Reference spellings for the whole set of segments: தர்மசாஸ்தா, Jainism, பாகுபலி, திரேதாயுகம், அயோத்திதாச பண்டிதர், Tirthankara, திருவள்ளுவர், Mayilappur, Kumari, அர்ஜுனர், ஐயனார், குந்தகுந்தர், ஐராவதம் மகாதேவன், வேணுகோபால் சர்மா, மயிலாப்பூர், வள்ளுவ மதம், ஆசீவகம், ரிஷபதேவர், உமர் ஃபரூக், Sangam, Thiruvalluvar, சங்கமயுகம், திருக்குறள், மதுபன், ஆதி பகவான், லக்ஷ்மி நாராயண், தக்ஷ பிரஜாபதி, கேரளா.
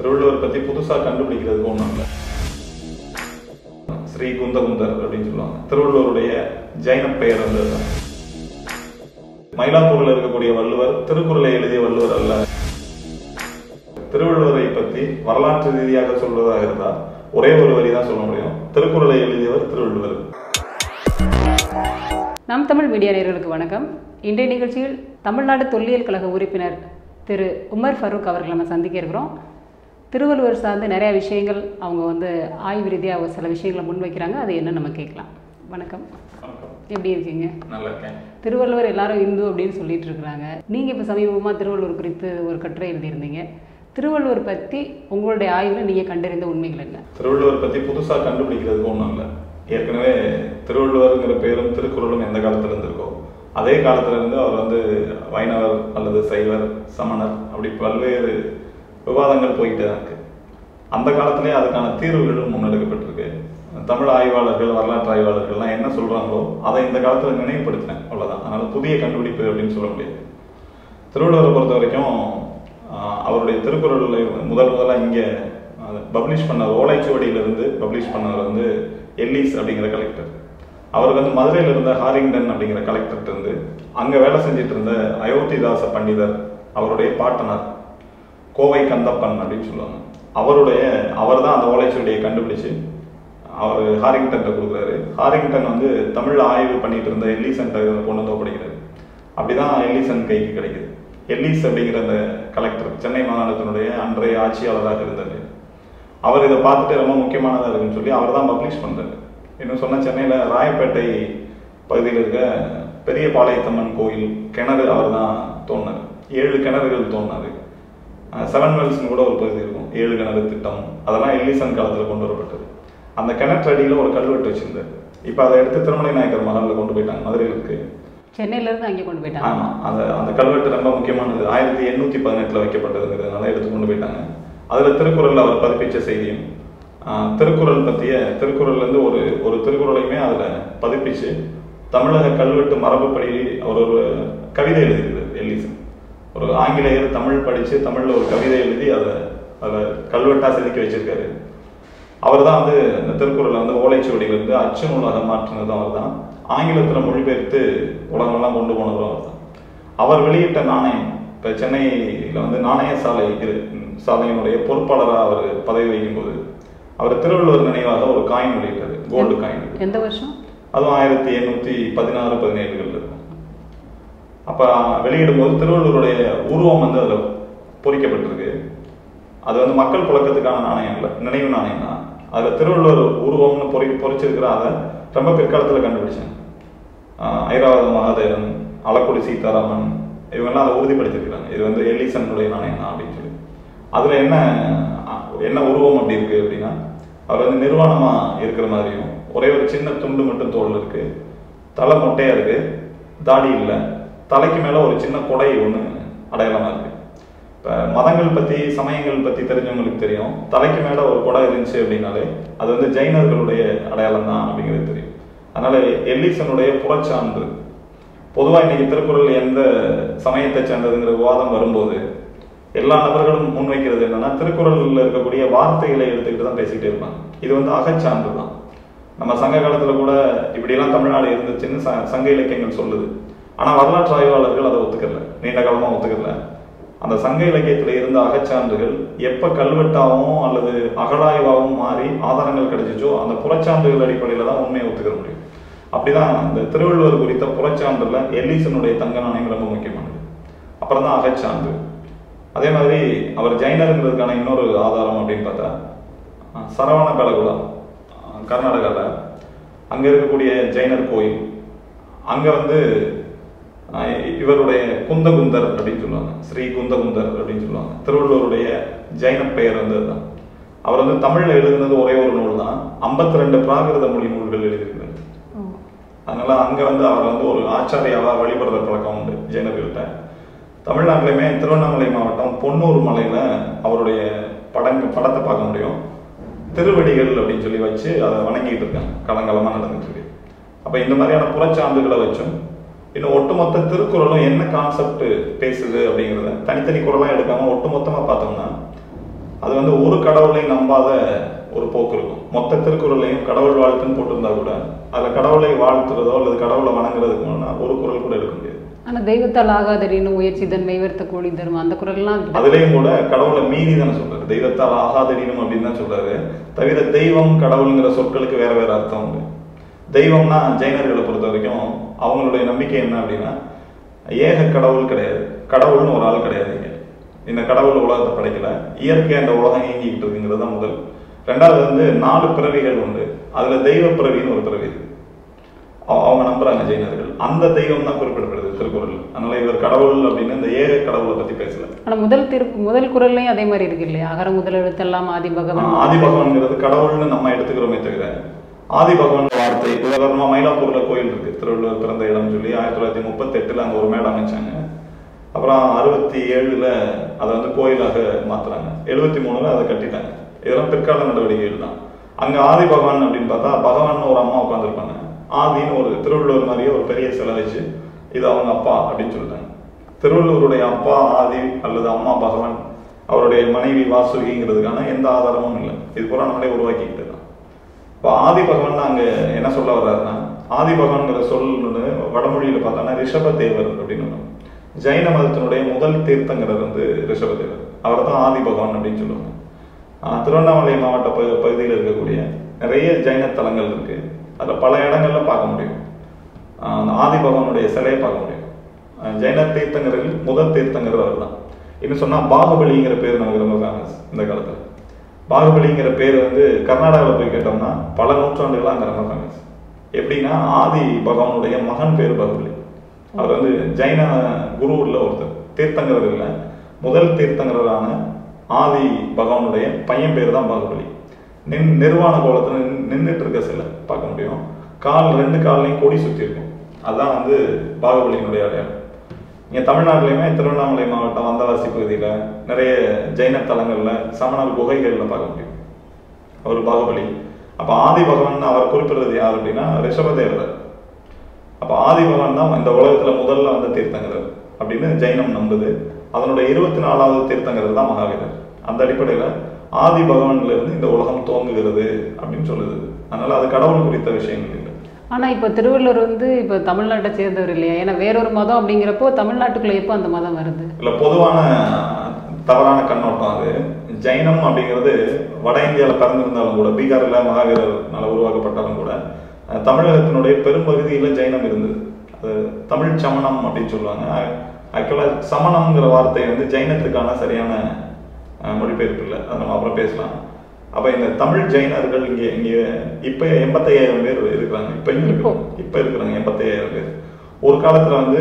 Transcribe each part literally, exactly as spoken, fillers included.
Thiruvalluvar Patti Pudusa Kandupidikiradhu onnu Sri Gundagundar appdinu solluvaanga. Thiruvalluvarudaiya Jaina peyar vandhu Mayilappurla irukkuriya Valluvar Tirukkuralai ezhudhiya Valluvar alla. Thiruvalluvarai patti varalaatru reeziyaga solradha irundha ore oru vali dhaan solla mudiyum. Tirukkuralai ezhudhiyavar Thiruvalluvar. நாம் Tamil media நேயர்களுக்கு வணக்கம். இன்றைய நிகழ்ச்சியில் தமிழ்நாடு தொல்லியல் கழக உறுப்பினர் திரு உமர் ஃபரூக் அவர்களை நாம சந்திக்க இருக்கிறோம். திருவள்ளுவர் சார்ந்த நிறைய விஷயங்கள் அவங்க வந்து ஆய்வு ரீதியா சில விஷயங்களை முன்வைக்கறாங்க. அது என்ன நம்ம கேட்கலாம். வணக்கம். எப்படி இருக்கீங்க? நல்லா இருக்கேன். திருவள்ளுவர் எல்லாரும் இந்து அப்படினு சொல்லிட்டு இருக்காங்க. நீங்க இப்ப சமீபமா திருவள்ளுவர் குறித்து ஒரு கட்டுரை எழுதியிருந்தீங்க. திருவள்ளுவர் பத்தி உங்களுடைய ஆய்வுல நீங்க கண்டறிந்த உண்மைகள் என்ன? திருவள்ளுவர் பத்தி புதுசா கண்டுபிடிக்கிறதுக்கு ஒண்ணும் இல்ல. ஏற்கனவே திருவள்ளுவர்ங்கிற பேரும் திருக்குறளும் எந்த காலத்துல இருந்திருக்கோ அதே காலத்துல இருந்து அவர் வந்து வைணவர் அல்லது சைவர் சமணர் அப்படி பல்வேறு விவாதங்கள் போயிட்டே தான் இருக்கு. அந்த காலத்திலேயே அதுக்கான தீர்வுகளும் முன்னெடுக்கப்பட்டிருக்கு. தமிழ் ஆய்வாளர்கள் வரலாற்று ஆய்வாளர்கள்லாம் என்ன சொல்றாங்களோ அதை இந்த காலத்துல நினைவுபடுத்தினேன் அவ்வளவுதான். அதனால புதிய கண்டுபிடிப்பு அப்படின்னு சொல்ல முடியாது. திருவள்ளுவரை பொறுத்த வரைக்கும் அவருடைய திருக்குறளை முதல் முதலா இங்கே பப்ளிஷ் பண்ண ஓலைச்சுவடியிலிருந்து பப்ளிஷ் பண்ணவர் வந்து எல்லிஸ் அப்படிங்கிற கலெக்டர். அவர் வந்து மதுரையில் இருந்த ஹாரிங்டன் அப்படிங்கிற கலெக்டர்கிட்ட இருந்து அங்கே வேலை செஞ்சுட்டு இருந்த அயோத்திதாச பண்டிதர் அவருடைய பாட்டனார் கோவை கந்தப்பன் அப்படின்னு சொல்லுவாங்க. அவருடைய அவர் தான் அந்த ஓலைச்சுவடியை கண்டுபிடிச்சு அவர் ஹாரிங்டன்கிட்ட கொடுக்குறாரு. ஹாரிங்டன் வந்து தமிழ் ஆய்வு பண்ணிட்டு இருந்த எல்லிசன் கொண்டு வந்து ஒப்படைக்கிறாரு. அப்படிதான் எல்லிசன் கைக்கு கிடைக்குது. எல்லிஸ் அப்படிங்கிற அந்த கலெக்டர் சென்னை மாகாணத்தினுடைய அன்றைய ஆட்சியாளராக இருந்தார். அவர் இதை பார்த்துட்டு ரொம்ப முக்கியமானதாக இருக்குன்னு சொல்லி அவர் தான் பப்ளிஷ் பண்ணுறாரு. இன்னும் சொன்னால் சென்னையில் ராயப்பேட்டை பகுதியில் இருக்க பெரிய பாளையத்தம்மன் கோயில் கிணறு அவர் தான் தோன்றார். ஏழு கிணறுகள் தோன்றார். செவன் வெல்ஸ்னு கூட ஒரு பகுதி இருக்கும். ஏழு கிணறு திட்டம் அதெல்லாம் எல்லிசன் காலத்தில் கொண்டு வரப்பட்டது. அந்த கிணற்றடியில் ஒரு கல்வெட்டு வச்சுருந்தார். இப்போ அதை எடுத்து திருமலை நாயக்கர் மகாலில் கொண்டு போயிட்டாங்க. மதுரையில் இருக்கு. சென்னையிலேருந்து அங்கே கொண்டு போயிட்டாங்க. ஆமாம், அந்த அந்த கல்வெட்டு ரொம்ப முக்கியமானது. ஆயிரத்தி எண்ணூற்றி பதினெட்டில் வைக்கப்பட்டதுங்கிறதுனால எடுத்து கொண்டு போயிட்டாங்க. அதில் திருக்குறளில் அவர் பதிப்பிச்ச செய்தியும் திருக்குறள் பற்றிய திருக்குறள்லேருந்து ஒரு ஒரு திருக்குறளையுமே அதில் பதிப்பிச்சு தமிழக கல்வெட்டு மரபுப்படி அவர் ஒரு கவிதை எழுதியிருந்தார் எல்லிசன். ஒரு ஆங்கிலேயர் தமிழ் படித்து தமிழில் ஒரு கவிதை எழுதி அதை அதை கல்வெட்டாக செதுக்கி வச்சிருக்காரு. அவர் தான் வந்து இந்த திருக்குறளை வந்து ஓலைச்சுவடியிலிருந்து அச்சு நூலாக மாற்றினதும் அவர் தான். ஆங்கிலத்தில் மொழிபெயர்த்து உலகமெல்லாம் கொண்டு போனதும் அவர் தான். அவர் வெளியிட்ட நாணயம் இப்போ சென்னையில் வந்து நாணய சாலை இரு சாலையினுடைய பொறுப்பாளராக அவர் பதவி வைக்கும்போது அவர் திருவள்ளுவர் நினைவாக ஒரு காயின் வெளியிட்டார். Gold coin. எந்த வருஷம்? அதுவும் ஆயிரத்தி எண்ணூற்றி பதினாறு பதினேழுகளில் இருக்கும். அப்போ வெளியிடும்போது திருவள்ளுவருடைய உருவம் வந்து அதில் பொறிக்கப்பட்டிருக்கு. அது வந்து மக்கள் புழக்கத்துக்கான நாணயம் இல்லை, நினைவு நாணயம் தான். அதில் திருவள்ளுவர் உருவம்னு பொறி பொறிச்சிருக்கிற அதை ரொம்ப பிற்காலத்தில் கண்டுபிடிச்சாங்க. ஐராவதம் மகாதேவன், அளக்குடி சீதாராமன் இவங்கெல்லாம் அதை உறுதிப்படுத்திருக்கிறாங்க. இது வந்து எல்லிசனுடைய நாணயம் தான் அப்படின்னு சொல்லி. அதில் என்ன என்ன உருவம் அப்படி இருக்குது அப்படின்னா அவர் வந்து நிர்வாணமாக இருக்கிற மாதிரியும் ஒரே ஒரு சின்ன துண்டு மட்டும் தோல் இருக்குது, தலை மொட்டையாக இருக்குது, தாடி இல்லை, தலைக்கு மேலே ஒரு சின்ன கொடை ஒன்று அடையாளமாக இருக்குது. இப்போ மதங்கள் பற்றி சமயங்கள் பற்றி தெரிஞ்சவங்களுக்கு தெரியும், தலைக்கு மேலே ஒரு கொடை இருந்துச்சு அப்படின்னாலே அது வந்து ஜைனர்களுடைய அடையாளம் தான் அப்படிங்கிறது தெரியும். அதனால் எல்லிசனுடைய புறச்சான்று பொதுவாக இன்றைக்கி திருக்குறள் எந்த சமயத்தை சேர்ந்ததுங்கிற விவாதம் வரும்போது எல்லா நபர்களும் முன்வைக்கிறது என்னன்னா திருக்குறளில் இருக்கக்கூடிய வார்த்தைகளை எடுத்துக்கிட்டு தான் பேசிக்கிட்டே இருப்பாங்க. இது வந்து அகச்சான்று தான். நம்ம சங்க காலத்துல கூட இப்படியெல்லாம் தமிழ்நாடு இருந்துச்சுன்னு சங்க இலக்கியங்கள் சொல்லுது. ஆனா வரலாற்று ஆய்வாளர்கள் அதை ஒத்துக்கல, நீண்ட காலமா ஒத்துக்கல. அந்த சங்க இலக்கியத்துல இருந்த அகச்சான்றுகள் எப்ப கல்வெட்டாகவும் அல்லது அகழாய்வாகவும் மாறி ஆதாரங்கள் கிடைச்சிச்சோ அந்த புறச்சான்றுகள் அடிப்படையில தான் உண்மையை ஒத்துக்க முடியும். அப்படிதான் அந்த திருவள்ளுவர் குறித்த புறச்சான்றுல எல்லிசனுடைய தங்க நாணயம் ரொம்ப முக்கியமானது. அப்புறம் தான் அகச்சான்று. அதே மாதிரி அவர் ஜைனருங்கிறதுக்கான இன்னொரு ஆதாரம் அப்படின்னு பார்த்தா சரவண பலகுலம் கர்நாடகாவில் அங்கே இருக்கக்கூடிய ஜைனர் கோயில் அங்கே வந்து இவருடைய குந்தகுந்தர் அப்படின்னு சொல்லுவாங்க. ஸ்ரீ குந்தகுந்தர் அப்படின்னு சொல்லுவாங்க. திருவள்ளுவருடைய ஜைன பெயர் வந்து தான். அவர் வந்து தமிழில் எழுதுனது ஒரே ஒரு நூல் தான். ஐம்பத்தி ரெண்டு பிராகிருத மொழி நூல்கள் எழுதியிருந்தார். அதனால அங்கே வந்து அவர் வந்து ஒரு ஆச்சாரியாவா வழிபடுற பழக்கம் உண்டு ஜைனர்கள்ட்ட. தமிழ்நாட்டிலையுமே திருவண்ணாமலை மாவட்டம் பொன்னூர் மலையில் அவருடைய படங்கு படத்தை பார்க்க முடியும். திருவடிகள் அப்படின்னு சொல்லி வச்சு அதை வணங்கிட்டு இருக்காங்க, கலங்கலமாக நடந்துட்டு இருக்கு. அப்போ இந்த மாதிரியான புறச்சான்றுகளை வச்சும் இன்னும் ஒட்டுமொத்த திருக்குறளும் என்ன கான்செப்ட் பேசுது அப்படிங்கிறத தனித்தனி குரலாக எடுக்காமல் ஒட்டுமொத்தமாக பார்த்தோம்னா அது வந்து ஒரு கடவுளை நம்பாத ஒரு போக்கு இருக்கும். மொத்த திருக்குறளையும் கடவுள் வாழ்த்துன்னு போட்டிருந்தா கூட அதில் கடவுளை வாழ்த்துறதோ அல்லது கடவுளை வணங்குறதுக்குன்னா ஒரு குறள் கூட எடுக்க முடியாது. ஆனால் தெய்வத்தால் ஆகாதடின்னு உயர்ச்சி தன் மெய்வர்த்த கோழி தர்மம் அந்த குறள்லாம் அதுலேயும் கூட கடவுளை மீறி தானே சொல்றாரு. தெய்வத்தால் ஆகாதடினும் அப்படின்னு தான் சொல்றாரு. தவிர தெய்வம் கடவுளுங்கிற சொற்களுக்கு வேற வேற அர்த்தம் உண்டு. தெய்வம்னா ஜெயினர்களை பொறுத்த வரைக்கும் அவங்களுடைய நம்பிக்கை என்ன அப்படின்னா, ஏக கடவுள் கிடையாது, கடவுள்னு ஒரு ஆள் கிடையாதுங்க. இந்த கடவுள் உலகத்தை படைக்கல, இயற்கை அந்த உலகம் இயங்கிக்கிட்டு இருக்குங்கிறது தான் முதல். ரெண்டாவது வந்து நாலு பிறவிகள் உண்டு, அதுல தெய்வ பிறவின்னு ஒரு பிறவி அவங்க நம்புறாங்க ஜெயினர்கள். அந்த தெய்வம் தான் குறிப்பிடப்படுது திருக்குறள். அதனால இவர் கடவுள் அப்படின்னு இந்த ஏக கடவுளை பத்தி பேசல. ஆனா முதல் திரு முதல் குறள்லயும் அதே மாதிரி இருக்கு இல்லையா? அகர முதல் எழுத்தெல்லாம் ஆதி பகவான். ஆதி பகவான்ங்கிறது கடவுள்னு நம்ம எடுத்துக்கிறோமே தவிர ஆதி பகவான் வார்த்தை உதாரணமா மயிலாப்பூர்ல கோயில் இருக்கு, திருவள்ளுவர் பிறந்த இடம்னு சொல்லி ஆயிரத்தி தொள்ளாயிரத்தி முப்பத்தி எட்டுல அங்க ஒரு மேடம் அமைச்சாங்க. அப்புறம் அறுபத்தி ஏழுல அதை வந்து கோயிலாக மாத்துறாங்க, எழுபத்தி மூணுல அதை கட்டிட்டாங்க. இதெல்லாம் பிற்கால நடவடிக்கைகள் தான். அங்க ஆதி பகவான் அப்படின்னு பார்த்தா பகவான் ஒரு அம்மா உட்காந்துருப்பாங்க, ஆதின்னு ஒரு திருவள்ளுவர் மாதிரியே ஒரு பெரிய சிலை வச்சு இது அவங்க அப்பா அப்படின்னு சொல்லிட்டாங்க. திருவள்ளுவருடைய அப்பா ஆதி அல்லது அம்மா பகவான், அவருடைய மனைவி வாசுகிங்கிறதுக்கான எந்த ஆதாரமும் இல்லை. இது பூரா நம்மளே உருவாக்கிக்கிட்டு தான். இப்போ ஆதி பகவான் அங்க என்ன சொல்ல வர்றாருன்னா, ஆதி பகவான்கிற சொல்லுன்னு வடமொழியில பார்த்தோன்னா ரிஷபதேவர் அப்படின்னு ஒன்று. ஜைன மதத்தினுடைய முதல் தீர்த்தங்கரர் வந்து ரிஷபதேவர், அவர் தான் ஆதி பகவான் அப்படின்னு சொல்லுவாங்க. ஆஹ் திருவண்ணாமலை மாவட்ட ப பகுதியில் இருக்கக்கூடிய நிறைய ஜைன தலங்கள் இருக்கு. அதுல பல இடங்கள்ல பார்க்க முடியும் அந்த ஆதி பகவானுடைய சிலையை பார்க்க முடியும். ஜைன தீர்த்தங்கரில் முதல் தீர்த்தங்கரர் அவர் தான். இன்னும் சொன்னா பாகுபலிங்கிற பேர் நமக்கு ரொம்ப ஃபேமஸ் இந்த காலத்துல. பாகுபலிங்கிற பேர் வந்து கர்நாடகாவில் போய் கேட்டோம்னா பல நூற்றாண்டுகளாக அங்கே ரொம்ப ஃபேமஸ். எப்படின்னா ஆதி பகவானுடைய மகன் பேர் பாகுபலி. அவர் வந்து ஜைன குருவுல ஒருத்தர், தீர்த்தங்கரர்ல முதல் தீர்த்தங்கரரான ஆதி பகவானுடைய பையன் பேர் தான் பாகுபலி. நின் நிர்வாண கோலத்துல நின்றுட்டு இருக்க சில பார்க்க முடியும். கால் ரெண்டு காலையும் கொடி சுற்றி இருக்கும். அதுதான் வந்து பாகுபலியினுடைய அடையாளம். இங்கே தமிழ்நாட்டிலையுமே திருவண்ணாமலை மாவட்டம் வந்தவாசி பகுதியில் நிறைய ஜைன தலங்கள்ல சமண குகைகள்ல பார்க்க முடியும் அவர் பாகுபலி. அப்போ ஆதி பகவான் அவர் குறிப்பிடுறது யார் அப்படின்னா ரிஷபதேவர். அப்போ ஆதி பகவான் தான் இந்த உலகத்துல முதல்ல வந்த தீர்த்தங்கரர் அப்படின்னு ஜைனம் நம்புது. அதனுடைய இருபத்தி நாலாவது தீர்த்தங்கரர் தான் மகாவீரர். அந்த அடிப்படையில ஆதி பகவான்ல இருந்து இந்த உலகம் தோங்குகிறது அப்படின்னு சொல்லுது. அதனால அது கடவுள் குறித்த விஷயங்கள் இல்லை. ஆனா இப்ப திருவள்ளுவர் வந்து இப்ப தமிழ்நாட்டை சேர்ந்தவர் இல்லையா? ஏன்னா வேறொரு மதம் அப்படிங்கிறப்போ தமிழ்நாட்டுக்குள்ள எப்போ அந்த மதம் வருது? இல்ல பொதுவான தவறான கண்ணோட்டம் அது. ஜைனம் அப்படிங்கிறது வட இந்தியாவில பிறந்திருந்தாலும் கூட, பீகார்ல மகாவீரர்னால உருவாக்கப்பட்டாலும் கூட, தமிழகத்தினுடைய பெரும்பகுதியில் ஜைனம் இருந்தது. அது தமிழ் சமணம் அப்படின்னு சொல்லுவாங்க. ஆக்சுவலாக சமணம்ங்கிற வார்த்தை வந்து ஜைனத்துக்கான சரியான மொழிபெயர்ப்பு இல்லை, அது நம்ம அப்புறம் பேசலாம். அப்போ இந்த தமிழ் ஜைனர்கள் இங்கே இங்கே இப்போ எண்பத்தையாயிரம் பேர் இருக்கிறாங்க. இப்போ இப்போ இப்போ இருக்கிறாங்க எண்பத்தையாயிரம் பேர். ஒரு காலத்தில் வந்து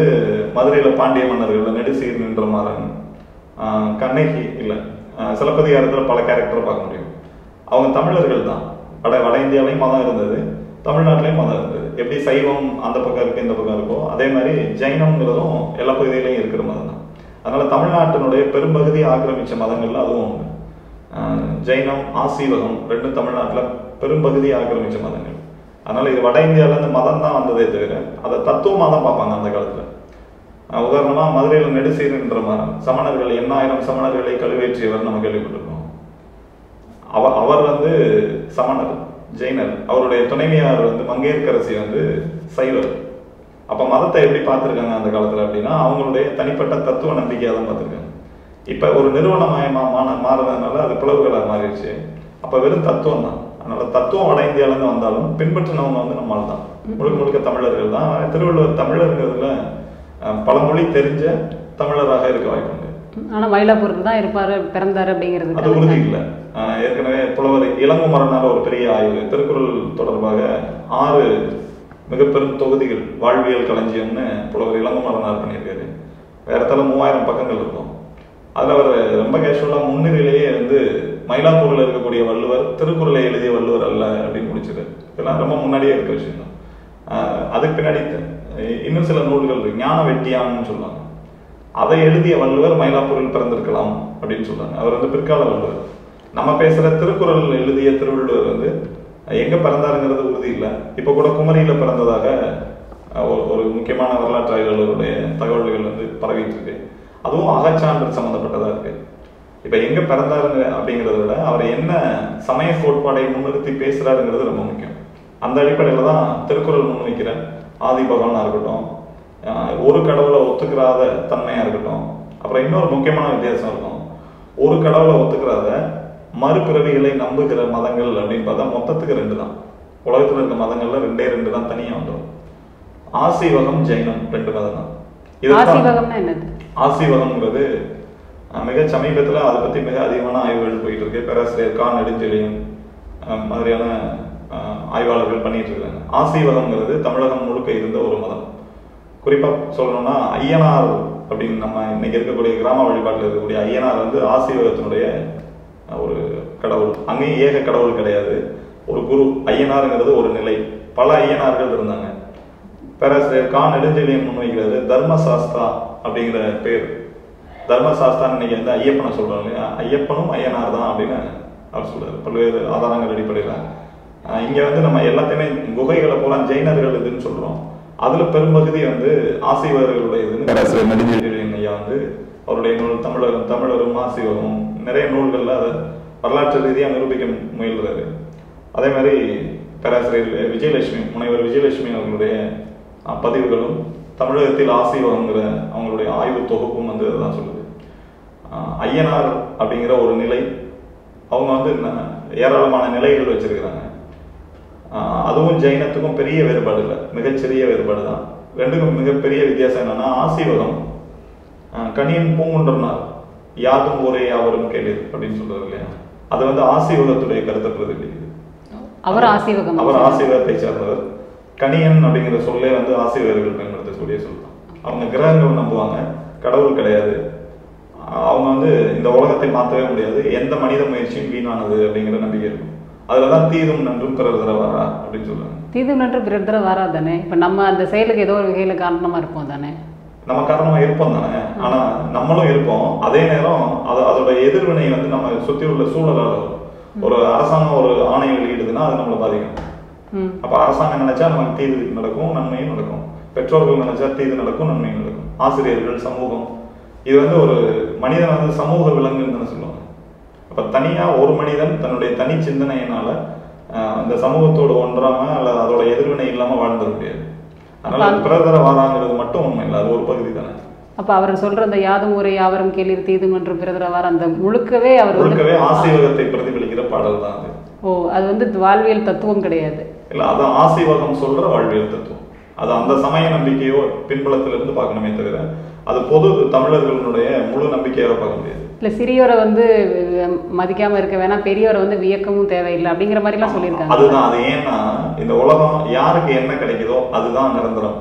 மதுரையில் பாண்டிய மன்னர்கள் நெடுசீர் நின்ற மாறன், கண்ணகி இல்லை சிலப்பதிகாரத்தில் பல கேரக்டரை பார்க்க முடியும். அவங்க தமிழர்கள் தான். வட வட இந்தியாவிலையும் மதம் இருந்தது, தமிழ்நாட்டிலையும் மதம் இருந்தது. எப்படி சைவம் அந்த பக்கம் இருக்கு இந்த பக்கம் இருக்கோ, அதே மாதிரி ஜைனம்ங்கிறதும் எல்லா பகுதியிலையும் இருக்கிற மதம் தான். அதனால தமிழ்நாட்டினுடைய பெரும்பகுதி ஆக்கிரமிச்ச மதங்கள்ல அதுவும் ஜைனம் ஆசீவகம் ரெண்டும் தமிழ்நாட்டில் பெரும்பகுதி ஆக்கிரமிச்ச மதங்கள். அதனால இது வட இந்தியாவில இருந்து மதம் தான் வந்ததே தவிர அதை தத்துவமாக தான் பார்ப்பாங்க அந்த காலத்துல. உதாரணமா மதுரையில் நெடுசீர்ன்ற மரம் சமணர்கள் எண்ணாயிரம் சமணர்களை கழுவேற்றியவர் நம்ம கேள்விப்பட்டிருக்கோம். அவ அவர் வந்து சமணர் ஜெயினர், அவருடைய துணைவியார் வந்து மங்கையர்கரசி வந்து சைவர். அப்ப மதத்தை எப்படி பார்த்திருக்காங்க அந்த காலத்துல அப்படின்னா அவங்களுடைய தனிப்பட்ட தத்துவ நம்பிக்கையா தான் பார்த்திருக்காங்க. இப்ப ஒரு நிறுவனமயமா மாறதுனால அது பிளவுகளா மாறிடுச்சு. அப்ப வெறும் தத்துவம் தான். அதனால தத்துவம் வட இந்தியால இருந்து வந்தாலும் பின்பற்றினவங்க வந்து நம்மளால தான் முழுக்க முழுக்க தமிழர்கள் தான். திருவள்ளுவர் தமிழர்கிறதுல பல மொழி தெரிஞ்ச தமிழராக இருக்க வாய்ப்பு உண்டு. ஆனா மயிலாப்பூருக்கு தான் இருப்பாரு பிறந்தாரு அப்படிங்கிறது அது உறுதி இல்லை. ஏற்கனவே புலவர் இளங்குமரனால ஒரு பெரிய ஆய்வு திருக்குறள் தொடர்பாக ஆறு மிக பெரும் தொகுதிகள் வாழ்வியல் களஞ்சியம்னு புலவர் இளங்குமரனார் பண்ணியிருக்காரு. வேற தலை மூவாயிரம் பக்கங்கள் இருக்கும். அதுல அவர் ரொம்ப கேஷுவலா முன்னிலையிலேயே வந்து மயிலாப்பூர்ல இருக்கக்கூடிய வள்ளுவர் திருக்குறளை எழுதிய வள்ளுவர் அல்ல அப்படின்னு முடிச்சது. இதெல்லாம் ரொம்ப முன்னாடியே இருக்கிற விஷயம் தான். அதுக்கு பின்னாடி இன்னும் சில நூல்கள் இருக்கு, ஞான வெட்டியான்னு சொல்லுவாங்க. அதை எழுதிய வள்ளுவர் மயிலாப்பூரில் பிறந்திருக்கலாம் அப்படின்னு சொல்றாங்க. அவர் வந்து பிற்கால வள்ளுவர். நம்ம பேசுற திருக்குறள் எழுதிய திருவள்ளுவர் வந்து எங்க பிறந்தாருங்கிறது உறுதி இல்லை. இப்ப கூட குமரியில பிறந்ததாக ஒரு முக்கியமான வரலாற்று ஆய்வாளருடைய தகவல்கள் வந்து பரவிட்டு இருக்கு. அதுவும் அகச்சான்று சம்பந்தப்பட்டதா இருக்கு. இப்ப எங்க பிறந்தாருங்க அப்படிங்கறத விட அவர் என்ன சமய கோட்பாடை முன்னிறுத்தி பேசுறாருங்கிறது ரொம்ப முக்கியம். அந்த அடிப்படையில தான் திருக்குறள் முன்வைக்கிறேன். ஆதி பகவானா இருக்கட்டும், ஒரு கடவுளை ஒத்துக்கிறாத தன்மையா இருக்கட்டும், அப்புறம் இன்னொரு முக்கியமான வித்தியாசம் இருக்கும், ஒரு கடவுளை ஒத்துக்கிறாத மறுபிறவிகளை நம்புகிற மதங்கள் அப்படின்னு பார்த்தா மொத்தத்துக்கு ரெண்டு தான். உலகத்துல இருக்க மதங்கள்ல ரெண்டே ரெண்டு தான் தனியா வந்துடும். ஆசீவகம், ஜைனம், ரெண்டு மதம் தான். ஆசீவகம்ங்கிறது மிக சமீபத்தில் அதை பற்றி மிக அதிகமான ஆய்வுகள் போயிட்டு இருக்கு. பேராசிரியர் கா நெடுஞ்செழியன் மாதிரியான ஆய்வாளர்கள் பண்ணிட்டு இருக்காங்க. ஆசீவகம்ங்கிறது தமிழகம் முழுக்க இருந்த ஒரு மதம். குறிப்பாக சொல்லணும்னா ஐயனார் அப்படின்னு நம்ம இன்னைக்கு இருக்கக்கூடிய கிராம வழிபாட்டில் இருக்கக்கூடிய ஐயனார் வந்து ஆசீவகத்தினுடைய ஒரு கடவுள். அங்கேயும் ஏக கடவுள் கிடையாது, ஒரு குரு. ஐயனாருங்கிறது ஒரு நிலை, பல ஐயனார்கள் இருந்தாங்க. பேராசிரியர் கா நெடுஞ்செழியன் முன்வைக்கிறது தர்மசாஸ்தா அப்படிங்கிற பேர். தர்மசாஸ்தான் இன்னைக்கு வந்து ஐயப்பனை சொல்றாங்க இல்லையா, ஐயப்பனும் ஐயனார் தான் அப்படின்னு அவர் சொல்றாரு. பல்வேறு ஆதாரங்கள் அடிப்படையில் இங்க வந்து நம்ம எல்லாத்தையுமே குகைகளை போலாம் ஜெயினர்கள் இதுன்னு சொல்றோம். அதுல பெரும்பகுதி வந்து ஆசீவர்களுடைய இதுன்னு நெடுஞ்செழியன் ஐயா வந்து அவருடைய நூல் தமிழரும் தமிழரும் ஆசீவகமும் நிறைய நூல்கள்ல அதை வரலாற்று ரீதியாக நிரூபிக்க முயல்றாரு. அதே மாதிரி பேராசிரியர் விஜயலட்சுமி, முனைவர் விஜயலட்சுமி அவர்களுடைய பதிவுகளும் தமிழகத்தில் ஆசீவகங்கிற அவங்களுடைய ஆய்வு தொகுப்பும் வந்து அதான் சொல்லுது. ஐயனார் அப்படிங்கிற ஒரு நிலை, அவங்க வந்து ஏராளமான நிலைகள் வச்சிருக்கிறாங்க. அதுவும் ஜைனத்துக்கும் பெரிய வேறுபாடு இல்லை, மிகச்சிறிய வேறுபாடு தான். ரெண்டுக்கும் மிகப்பெரிய வித்தியாசம் என்னன்னா, ஆசீவகம் கனியின் பூங்குன்றனார் யாதும் ஒரே யாவரும் கேளீர் அப்படின்னு சொல்றது இல்லையா, அது வந்து ஆசீவகத்துடைய கருத்தை பிரதிபலிக்குது. அவர் ஆசீவகம், அவர் ஆசீவகத்தை சேர்ந்தவர். கணியன் அப்படிங்கிற சொல்லே வந்து ஆசீவகர்கள் பயன்படுத்தக்கூடிய சொல் தான். அவங்க கிரகங்கள் நம்புவாங்க, கடவுள் கிடையாது. அவங்க வந்து இந்த உலகத்தை மாற்றவே முடியாது, எந்த மனித முயற்சியும் வீணானது அப்படிங்கிற நம்பிக்கை இருக்கும். அதுலதான் தீதும் நன்றும் பிறர் தர வாரா அப்படின்னு சொல்றாங்க. தீதும் நன்று பிறர் தர வாரா தானே, இப்ப நம்ம அந்த செயலுக்கு ஏதோ ஒரு வகையில காரணமா இருப்போம் தானே, நம்ம காரணமா இருப்போம் தானே. ஆனா நம்மளும் இருப்போம், அதே நேரம் அது அதோட எதிர்வினை வந்து நம்ம சுத்தி உள்ள சூழலால வரும். ஒரு அரசாங்கம் ஒரு ஆணையை வெளியிடுதுன்னா அது நம்மளை பாதிக்கும். அப்ப அரசாங்கம் நினைச்சா நமக்கு தீது நடக்கும், நன்மையும் நடக்கும். பெற்றோர்கள் நினைச்சா தீது நடக்கும், நன்மையும் நடக்கும். ஆசிரியர்கள், சமூகம், இது வந்து ஒரு மனிதன் வந்து சமூக விலங்குன்னு சொல்லுவாங்க. அப்ப தனியா ஒரு மனிதன் தன்னுடைய தனி சிந்தனையினால அந்த சமூகத்தோடு ஒன்றாம அல்லது அதோட எதிர்வினை இல்லாம வாழ்ந்துட முடியாது. அதனால பிரதர வாராங்கிறது மட்டும் உண்மை இல்லை, அது ஒரு பகுதி தானே. அப்ப அவர் சொல்ற அந்த யாதும் ஒரே யாவரும் கேளீர், தீதும் என்று பிரதர வாரம், அந்த முழுக்கவே அவர் முழுக்கவே ஆசீர்வாதத்தை பிரதிபலிக்கிற பாடல் தான் அது. ஓ, அது வந்து வாழ்வியல் தத்துவம் கிடையாது இல்ல, அது ஆசீர்வாதம் சொல்ற வாழ்வியல் தத்துவம். அது அந்த சமய நம்பிக்கையோ பின்புலத்திலிருந்து பார்க்கணுமே தவிர அது பொது தமிழர்களுடைய முழு நம்பிக்கையாக பார்க்க முடியாது. இல்ல, சிறியோரை வந்து மதிக்காம இருக்க வேணா, பெரியவரை வந்து வியக்கமும் தேவையில்லை அப்படிங்கிற மாதிரி எல்லாம் சொல்லியிருக்காங்க. அதுதான் அது. ஏன்னா இந்த உலகம் யாருக்கு என்ன கிடைக்குதோ அதுதான் நிரந்தரம்.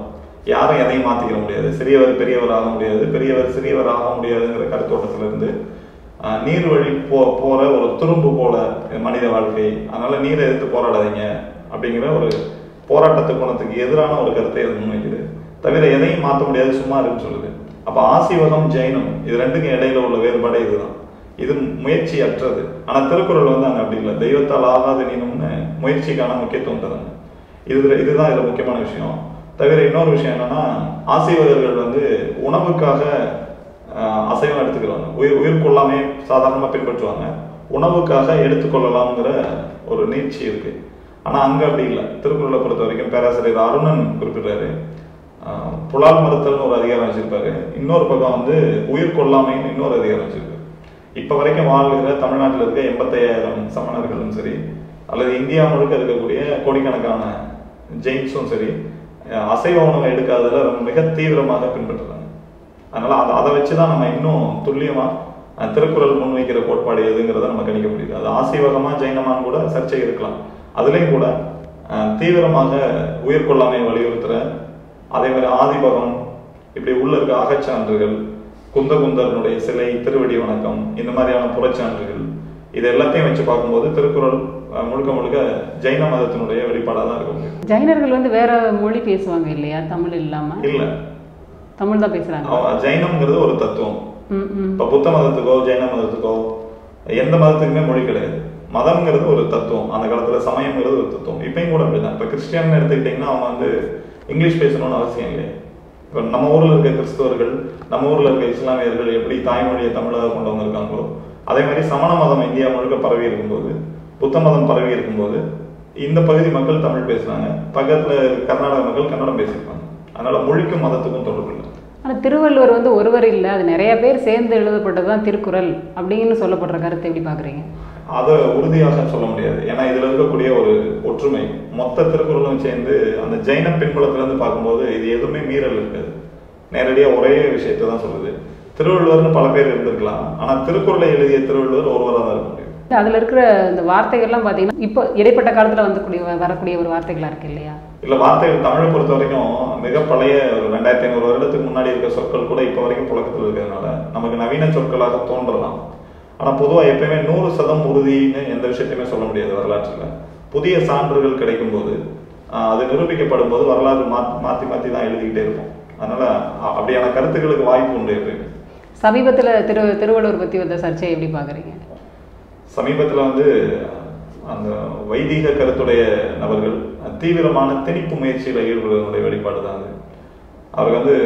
யாரும் எதையும் மாத்திக்கிற முடியாது. சிறியவர் பெரியவர் ஆக முடியாது, பெரியவர் சிறியவர் ஆக முடியாதுங்கிற கருத்தோட்டத்துல இருந்து நீர் வழி போ போற ஒரு துரும்பு போல மனித வாழ்க்கை. அதனால நீரை எதிர்த்து போராடாதீங்க அப்படிங்கிற ஒரு போராட்டத்து குணத்துக்கு எதிரான ஒரு கருத்தை அது முன்வைக்குது. தவிர எதையும் மாற்ற முடியாது, சும்மா இருக்குன்னு சொல்லுது. அப்ப ஆசீவகம், ஜைனம், இது ரெண்டுக்கும் இடையில உள்ள வேறுபாடே இதுதான். இது முயற்சி அற்றது. ஆனா திருக்குறள் வந்து அங்க அப்படி இல்லை, தெய்வத்தால் ஆகாத நீனும்னு முயற்சிக்கான முக்கியத்துவம் தராங்க. இது இதுதான் இதுல முக்கியமான விஷயம். தவிர இன்னொரு விஷயம் என்னன்னா, ஆசீவகர்கள் வந்து உணவுக்காக அசைவம் எடுத்துக்கிறாங்க. உயிர் உயிர்கொள்ளாமே சாதாரணமாக பின்பற்றுவாங்க, உணவுக்காக எடுத்துக்கொள்ளலாம்ங்கிற ஒரு நீட்சி இருக்கு. ஆனால் அங்கே அப்படி இல்லை. திருக்குறளை பொறுத்த வரைக்கும் பேராசிரியர் அருணன் குறிப்பிடுறாரு, புலால் மறுத்தல்னு ஒரு அதிகாரம் வச்சிருப்பாரு. இன்னொரு பக்கம் வந்து உயிர்கொள்ளாமைன்னு இன்னொரு அதிகாரம் வச்சிருக்காரு. இப்போ வரைக்கும் வாழ்கிற தமிழ்நாட்டில் இருக்க எண்பத்தையாயிரம் சமணர்களும் சரி, அல்லது இந்தியா முழுக்க இருக்கக்கூடிய கோடிக்கணக்கான ஜெயின்ஸும் சரி, அசைவ உணவை எடுக்காததுல மிக தீவிரமாக பின்பற்றுறாங்க. அதனால அதை அதை வச்சுதான் நம்ம இன்னும் துல்லியமா திருக்குறள் முன்வைக்கிற கோட்பாடு எதுங்கிறத நம்ம கணிக்க முடியுது. அது ஆசீவகமா ஜைனமான்னு கூட சர்ச்சை இருக்கலாம். அதுலேயும் கூட தீவிரமாக உயிர்கொள்ளாமையை வலியுறுத்துற, அதே மாதிரி ஆதிபகம், இப்படி உள்ள இருக்க அகச்சான்றுகள், குந்த குந்தரனுடைய சிலை, திருவடி வணக்கம், இந்த மாதிரியான புறச்சான்றுகள், இது எல்லாத்தையும் வச்சு பார்க்கும்போது திருக்குறள் முழுக்க முழுக்க ஜைன மதத்தினுடைய வெளிப்பாடாக தான் இருக்க முடியும். ஜைனர்கள் வந்து வேற மொழி பேசுவாங்க இல்லையா, தமிழ் இல்லாம? இல்ல, தமிழ் தான் பேசுறாங்க. ஜைனம்ங்கிறது ஒரு தத்துவம். இப்ப புத்த மதத்துக்கோ ஜைன மதத்துக்கோ எந்த மதத்துக்குமே மொழி கிடையாது. மதம்ங்கிறது ஒரு தத்துவம். அந்த காலத்துல சமயம்ங்கிறது ஒரு தத்துவம். இப்பயும் கூட அப்படிதான். இப்ப கிறிஸ்டியன் எடுத்துக்கிட்டீங்கன்னா அவங்க வந்து இங்கிலீஷ் பேசணும்னு அவசியம் இல்லையா. இப்ப நம்ம ஊர்ல இருக்க கிறிஸ்தவர்கள், நம்ம ஊர்ல இருக்க இஸ்லாமியர்கள் எப்படி தாய்மொழியை தமிழாக கொண்டவங்க இருக்காங்களோ அதே மாதிரி சமண மதம் இந்தியா முழுக்க பரவி இருக்கும்போது புத்த மதம் பரவி இருக்கும்போது இந்த பகுதி மக்கள் தமிழ் பேசுறாங்க பக்கத்துல கர்நாடக மக்கள் கன்னடம் பேசிப்பாங்க அதனால மொழிக்கும் மதத்துக்கும் தொடர்பு இல்லை ஆனா திருவள்ளுவர் வந்து ஒருவர் இல்ல அது நிறைய பேர் சேர்ந்து எழுதப்பட்டது தான் திருக்குறள் அப்படினு சொல்லப்படுற கருத்து எப்படி பாக்குறீங்க அது உறுதியாக சொல்ல முடியாது ஏனா இதுல இருக்கக்கூடிய ஒரு ஒற்றுமை மொத்த திருக்குறளும் சேர்ந்து அந்த ஜைன பின்புலத்துல இருந்து பாக்கும்போது இது எதுமே மீறல் இருக்காது நேரடியா ஒரே விஷயத்தை தான் சொல்லுது திருவள்ளுவர்னு பல பேர் இருந்திருக்கலாம் ஆனா திருக்குறளை எழுதிய திருவள்ளுவர் ஒருவரா தான் இருக்க முடியும் அதுல இருக்கிற இந்த வார்த்தைகள் எல்லாம் பாத்தீங்கன்னா இப்போ இடைப்பட்ட காலத்துல வந்து வரக்கூடிய ஒரு வார்த்தைகளா இருக்கு இல்லையா இல்ல வார்த்தைகள் தமிழை பொறுத்த வரைக்கும் மிக பழைய ஒரு ரெண்டாயிரத்தி ஐநூறு வருடத்துக்கு முன்னாடி இருக்கிற சொற்கள் கூட இப்ப வரைக்கும் புழக்கத்தில் இருக்கிறதுனால நமக்கு நவீன சொற்களாக தோன்றலாம் ஆனா பொதுவா எப்பயுமே நூறு சதம் உறுதினு எந்த விஷயத்தையுமே சொல்ல முடியாது வரலாற்றுல புதிய சான்றுகள் கிடைக்கும் போது அது நிரூபிக்கப்படும் போது வரலாறு மாத்தி மாத்தி தான் எழுதிக்கிட்டே இருக்கும் அதனால அப்படியான கருத்துக்களுக்கு வாய்ப்பு உண்டு எப்பயுமே சமீபத்துல திரு திருவள்ளுவர் பத்தி வந்த சர்ச்சையை எப்படி பாக்குறீங்க சமீபத்துல வந்து அந்த வைதிக கருத்துடைய நபர்கள் தீவிரமான திணிப்பு முயற்சியில ஈடுபடுவதனுடைய வெளிப்பாடு தான் அது அவருக்கு வந்து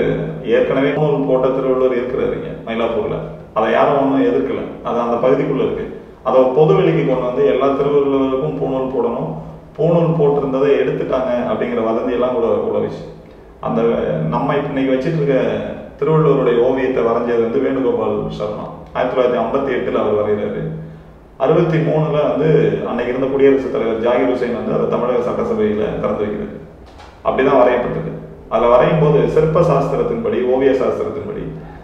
ஏற்கனவே நூல் போட்ட திருவள்ளுவர் இருக்கிறாருங்க மயிலாப்பூர்ல அதை யாரும் ஒன்றும் எதிர்க்கல அது அந்த பகுதிக்குள்ள இருக்கு அதை பொதுவெளிக்கு கொண்டு வந்து எல்லா திருவள்ளுவருக்கும் பூணூல் போடணும் பூணூல் போட்டிருந்ததை எடுத்துட்டாங்க அப்படிங்கிற வதந்தியெல்லாம் கூட உலவிச்சு அந்த நம்ம இன்னைக்கு வச்சிட்டு இருக்க திருவள்ளுவருடைய ஓவியத்தை வரைஞ்சது வந்து வேணுகோபால் சர்மா ஆயிரத்தி தொள்ளாயிரத்தி ஐம்பத்தி எட்டுல அவர் வரைகிறாரு அறுபத்தி மூணுல வந்து அன்னைக்கு இருந்த குடியரசுத் தலைவர் ஜாகிர் ஹுசைன் வந்து அதை தமிழக சட்டசபையில திறந்து வைக்கிறது அப்படிதான் வரையப்பட்டது அதை வரையும் போது சிற்ப சாஸ்திரத்தின்படி ஓவிய சாஸ்திரத்தின்படி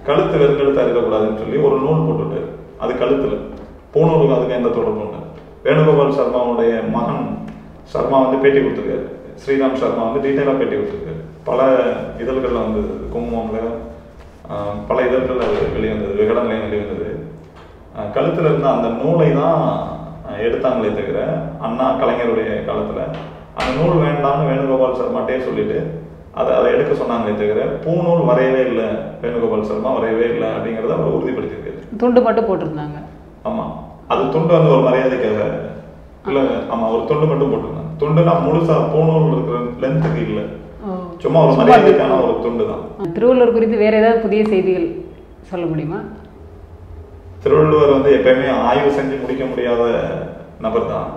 கழுத்து வெறுங்கழுத்து அறியக்கூடாதுன்னு சொல்லி ஒரு நூல் போட்டுட்டு அது கழுத்துல பூணூலுக்கு அதுக்கு எந்த தொடர்பு இல்லை வேணுகோபால் சர்மாவுடைய மகன் சர்மா வந்து பேட்டி கொடுத்துருக்காரு ஸ்ரீராம் சர்மா வந்து டீட்டெயிலா பேட்டி கொடுத்துருக்காரு பல இதழ்கள்ல வந்தது குங்குமம்ல பல இதழ்கள் அது வெளிவந்தது விகடன்லையும் வெளிவந்தது கழுத்துல இருந்த அந்த நூலை தான் எடுத்தாங்களே தவிர அண்ணா கலைஞருடைய காலத்துல அந்த நூல் வேண்டாம்னு வேணுகோபால் சர்மாட்டே சொல்லிட்டு அதை அதை எடுக்க சொன்னாங்களே தவிர பூநூல் வரையவே இல்லை வேணுகோபால் சர்மா வரையவே இல்லை அப்படிங்கிறத அவர் உறுதிப்படுத்தியிருக்காரு துண்டு மட்டும் போட்டிருந்தாங்க ஆமா அது துண்டு வந்து ஒரு மரியாதைக்காக இல்லை ஆமா ஒரு துண்டு மட்டும் போட்டிருந்தாங்க துண்டுனா முழுசா பூநூல் இருக்கிற லென்த்துக்கு இல்லை சும்மா ஒரு மரியாதைக்கான ஒரு துண்டு தான் திருவள்ளுவர் குறித்து வேற ஏதாவது புதிய செய்திகள் சொல்ல முடியுமா திருவள்ளுவர் வந்து எப்பயுமே ஆய்வு செஞ்சு முடிக்க முடியாத நபர் தான்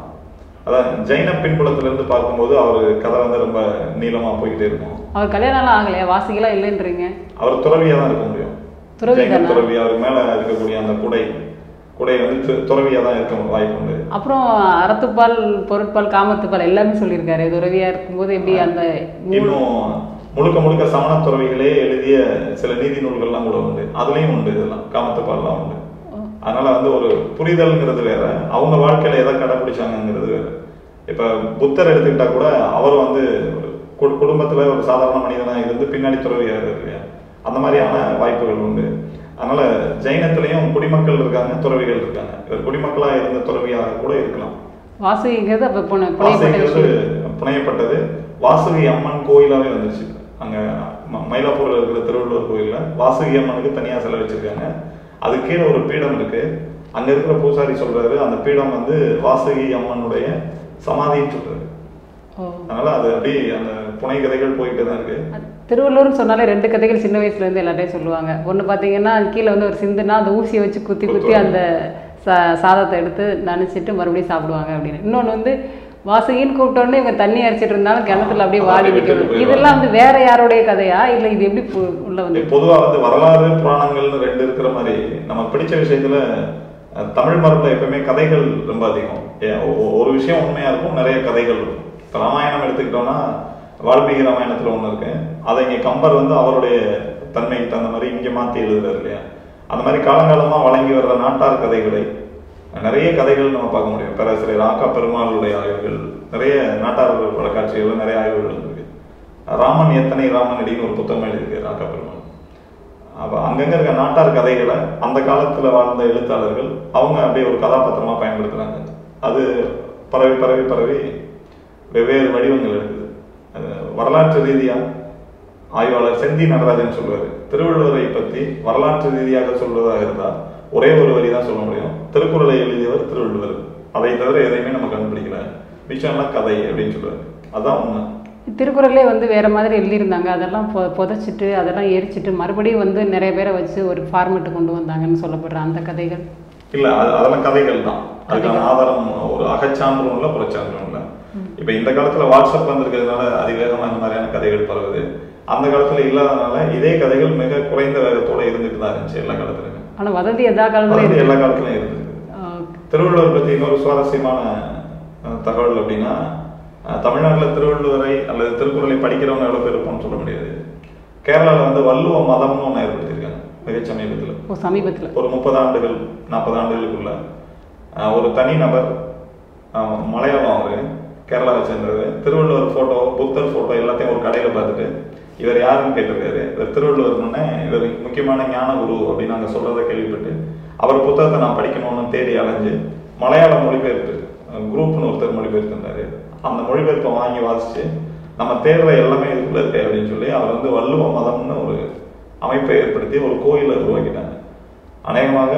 அதான் ஜைன பின்புலத்துல இருந்து பார்க்கும்போது அவரு கதை வந்து ரொம்ப நீளமா போய்கிட்டே இருக்கும் அவர் கல்யாணம் ஆகலையா வாசிகளா இல்லைன்றீங்க அவர் துறவியா தான் இருக்க முடியும் துறவி அவருக்கு மேல இருக்கக்கூடிய அந்த குடை குடை வந்து துறவியா தான் இருக்க வாய்ப்பு உண்டு அப்புறம் அறத்துப்பால் பொருட்பால் காமத்துப்பால் எல்லாமே சொல்லியிருக்காரு துறவியா இருக்கும்போது எப்படி அந்த இன்னும் முழுக்க முழுக்க சமண துறவிகளே எழுதிய சில நீதி நூல்கள்லாம் கூட உண்டு அதுலயும் உண்டு இதெல்லாம் காமத்துப்பால்லாம் உண்டு அதனால வந்து ஒரு புரிதல்ங்கிறது வேற அவங்க வாழ்க்கையில எதை கடைபிடிச்சாங்கிறது வேற இப்ப புத்தர் எடுத்துக்கிட்டா கூட அவர் வந்து ஒரு குடும்பத்துல ஒரு சாதாரண மனிதனா இருந்து பின்னாடி துறவியா இருக்கு அந்த மாதிரியான வாய்ப்புகள் உண்டு அதனால ஜைனத்திலையும் குடிமக்கள் இருக்காங்க துறவிகள் இருக்காங்க இவர் குடிமக்களா இருந்த துறவியாக கூட இருக்கலாம் வாசுகிங்கிறது புனையப்பட்டது வாசுகி அம்மன் கோயிலாவே வந்துச்சு அங்க மயிலாப்பூர்ல இருக்கிற திருவள்ளுவர் கோயில்ல வாசுகி அம்மனுக்கு தனியா செலவிச்சிருக்காங்க அது கீழே ஒரு பீடம் இருக்கு அங்க இருக்கிற பூசாரி சொல்றாரு அந்த பீடம் வந்து வாசுகி அம்மனுடைய சமாதின்னு சொல்றாரு அதனால அது அப்படியே அந்த புனை கதைகள் போயிட்டு தான் இருக்கு திருவள்ளுவர் சொன்னாலே ரெண்டு கதைகள் சின்ன வயசுல இருந்து எல்லாத்தையும் சொல்லுவாங்க ஒண்ணு பாத்தீங்கன்னா கீழே வந்து ஒரு சிந்துனா அந்த ஊசியை வச்சு குத்தி குத்தி அந்த சாதத்தை எடுத்து நினைச்சிட்டு மறுபடியும் சாப்பிடுவாங்க அப்படின்னு இன்னொன்னு வந்து வாசுகின்னு கூப்பிட்டோடனே இவங்க தண்ணி அரைச்சிட்டு இருந்தாலும் கிணத்துல அப்படியே வாடி நிற்கணும் இதெல்லாம் வந்து வேற யாருடைய கதையா இல்ல இது எப்படி உள்ள வந்து பொதுவா வந்து வரலாறு புராணங்கள்னு ரெண்டு இருக்கிற மாதிரி நம்ம பிடிச்ச விஷயத்துல தமிழ் மரபுல எப்பவுமே கதைகள் ரொம்ப அதிகம் ஒரு விஷயம் உண்மையா இருக்கும் நிறைய கதைகள் இருக்கும் இப்ப ராமாயணம் எடுத்துக்கிட்டோம்னா வால்மீகி ராமாயணத்துல ஒண்ணு இருக்கு அதை இங்க கம்பர் வந்து அவருடைய தன்மைக்கு தகுந்த மாதிரி இங்க மாத்தி எழுதுறாரு இல்லையா அந்த மாதிரி காலங்காலமா வழங்கி வர்ற நாட்டார் கதைகளை நிறைய கதைகள் நம்ம பார்க்க முடியும் பேராசிரியர் ஆக்கா பெருமாளுடைய ஆய்வுகள் நிறைய நாட்டார்கள் வழக்காட்சிகள் நிறைய ஆய்வுகள் இருக்கு ராமன் எத்தனை ராமன் அடின்னு ஒரு புத்தகம் எழுதியிருக்கு ஆக்கா பெருமாள் அப்ப அங்கங்க இருக்க நாட்டார் கதைகளை அந்த காலத்துல வாழ்ந்த எழுத்தாளர்கள் அவங்க அப்படியே ஒரு கதாபாத்திரமா பயன்படுத்துறாங்க அது பரவி பரவி பரவி வெவ்வேறு வடிவங்கள் இருக்குது வரலாற்று ரீதியா ஆய்வாளர் செந்தி நடராஜன் சொல்றாரு திருவள்ளுவரை பத்தி வரலாற்று ரீதியாக சொல்றதாக இருந்தா ஒரே ஒரு வரி தான் சொல்ல முடியும் திருக்குறளை எழுதியவர் திருவள்ளுவர் அதை தவிர எதையுமே நம்ம கண்டுபிடிக்கல மிச்சம்லாம் கதை அப்படின்னு சொல்றாரு அதான் ஒண்ணு திருக்குறளே வந்து வேற மாதிரி எழுதியிருந்தாங்க அதெல்லாம் புதைச்சிட்டு அதெல்லாம் எரிச்சிட்டு மறுபடியும் வந்து நிறைய பேரை வச்சு ஒரு ஃபார்மெட்டு கொண்டு வந்தாங்கன்னு சொல்லப்படுற அந்த கதைகள் இல்ல அதெல்லாம் கதைகள் தான். அதுக்கான ஆதாரம் ஒரு அகச்சான்றும் இல்லை, புறச்சான்றும் இல்லை. இப்போ இந்த காலத்துல வாட்ஸ்அப் வந்திருக்கிறதுனால அதிவேகமா இந்த மாதிரியான கதைகள் பரவுது. அந்த காலத்துல இல்லாதனால இதே கதைகள் மிக குறைந்த வேகத்தோட இருந்துட்டு தான் இருந்துச்சு எல்லா காலத்துலயும். ஆனா வதந்தி எல்லா காலத்துலயும் எல்லா காலத்துலயும் இருந்துச்சு. திருவள்ளுவர் பத்தி இன்னொரு சுவாரஸ்யமான தகவல் அப்படின்னா, தமிழ்நாட்டில் திருவள்ளுவரை அல்லது திருக்குறளை படிக்கிறவங்க எவ்வளவு பேர் இருப்போம்னு சொல்ல முடியாது. கேரளாவில் வந்து வள்ளுவ மதம்னு ஒன்று ஏற்படுத்தியிருக்காங்க மிக சமீபத்தில். சமீபத்தில் ஒரு முப்பது ஆண்டுகள் நாற்பது ஆண்டுகளுக்குள்ள ஒரு தனி நபர், மலையாளம், அவரு கேரளாவை சேர்ந்தது, திருவள்ளுவர் ஃபோட்டோ, புத்தர் ஃபோட்டோ எல்லாத்தையும் ஒரு கடையில் பார்த்துட்டு இவர் யாருன்னு கேட்டிருக்காரு. இவர் திருவள்ளுவர்னு, இவர் முக்கியமான ஞான குரு அப்படின்னு நாங்கள் சொல்றதை கேள்விப்பட்டு அவர் புத்தகத்தை நான் படிக்கணும்னு தேடி அலைஞ்சு மலையாள மொழிபெயர்ப்பு குரூப்னு ஒருத்தர் மொழிபெயர்த்திருந்தாரு. அந்த மொழிபெயர்ப்பை வாங்கி வாசிச்சு நம்ம தேடுற எல்லாமே இதுக்குள்ள இருக்கு அப்படின்னு சொல்லி அவர் வந்து வள்ளுவ மதம்னு ஒரு அமைப்பை ஏற்படுத்தி ஒரு கோயிலை உருவாக்கிட்டாங்க. அநேகமாக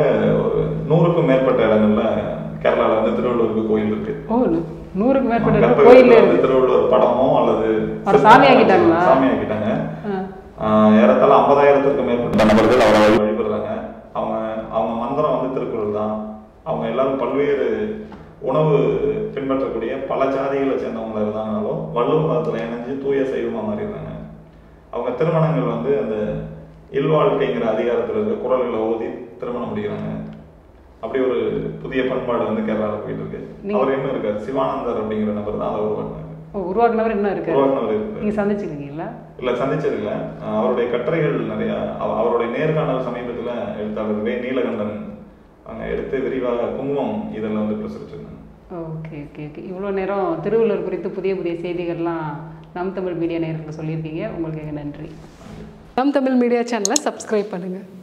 ஒரு நூறுக்கும் மேற்பட்ட இடங்கள்ல கேரளாவில் வந்து திருவள்ளுவருக்கு கோயில் இருக்கு. திருவள்ளுவர் படமோ அல்லது சாமி ஆக்கிட்டாங்க. ஏறத்தாழ ஐம்பதாயிரத்திற்கும் மேற்பட்ட நபர்கள் அவரை வழிபடுறாங்க. அவங்க அவங்க மந்திரம் வந்து திருக்குறள் தான். அவங்க எல்லாரும் பல்வேறு உணவு பின்பற்றக்கூடிய பல ஜாதிகளை சேர்ந்தவங்கள இருந்தாங்கனாலும் வள்ளுவ மதத்தில் இணைஞ்சு தூய சைவமாக மாறிடுறாங்க. அவங்க திருமணங்கள் வந்து அந்த இல்வாழ்க்கைங்கிற அதிகாரத்தில் இருக்க குறள்களை ஓதி திருமணம் முடிக்கிறாங்க. அப்படி ஒரு புதிய பண்பாடு வந்து கேரளாவில் போயிட்டு இருக்கு. அவர் என்ன இருக்காரு, சிவானந்தர் அப்படிங்கிற நபர் தான் அவர் உருவாக்குனார். உருவாக்குனவர் என்ன இருக்காரு, உருவாக்குனவர் இருக்கு. சந்திச்சிருக்கீங்களா? இல்ல, சந்திச்சது இல்லை. அவருடைய கட்டுரைகள் நிறைய, அவருடைய நேர்காணல் சமீபத்தில் எழுத்தாளர் வே நீலகண்டன் அங்கே எடுத்து விரிவாக குங்குமம் இதெல்லாம் வந்து பிரசுரிச்சிருந்தாங்க. ஓகே ஓகே ஓகே இவ்வளோ நேரம் திருவள்ளுவர் குறித்து புதிய புதிய செய்திகள்லாம் நம் தமிழ் மீடியா நேயர்களுக்கு சொல்லியிருக்கீங்க. உங்களுக்கு நன்றி. நம் தமிழ் மீடியா சேனலை சப்ஸ்கிரைப் பண்ணுங்கள்.